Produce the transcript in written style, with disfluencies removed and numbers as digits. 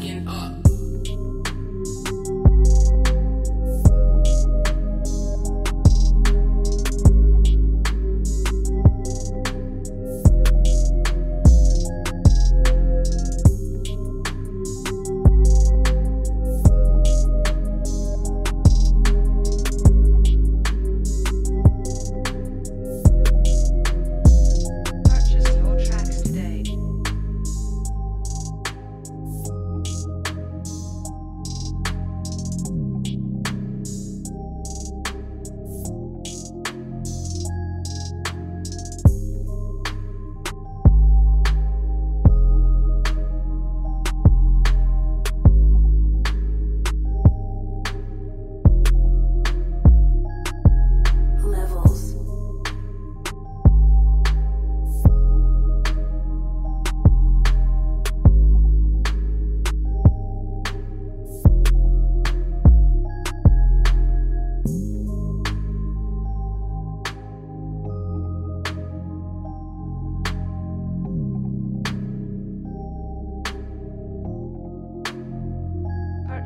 fucking up.